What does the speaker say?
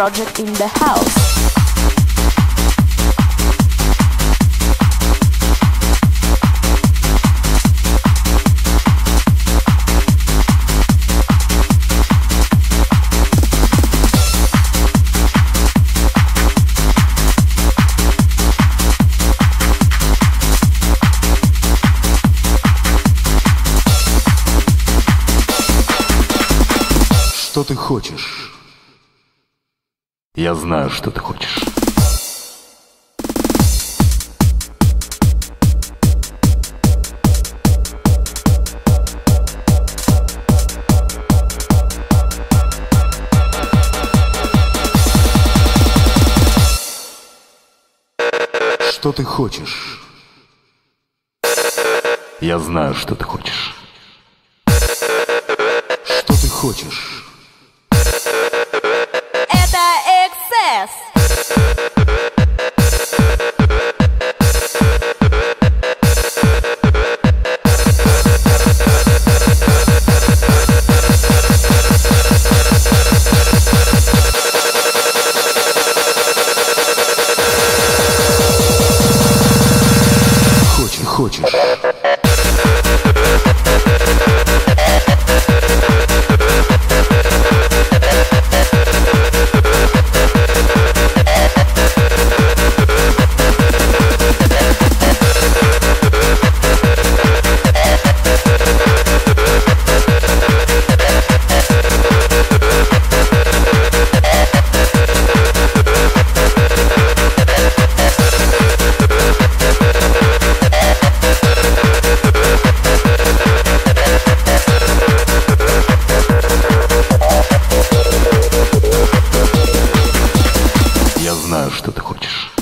Project in the house. Что ты хочешь? Я знаю, что ты хочешь. Что ты хочешь? Я знаю, что ты хочешь. Что ты хочешь? XS. Хочешь. Знаю, что ты хочешь.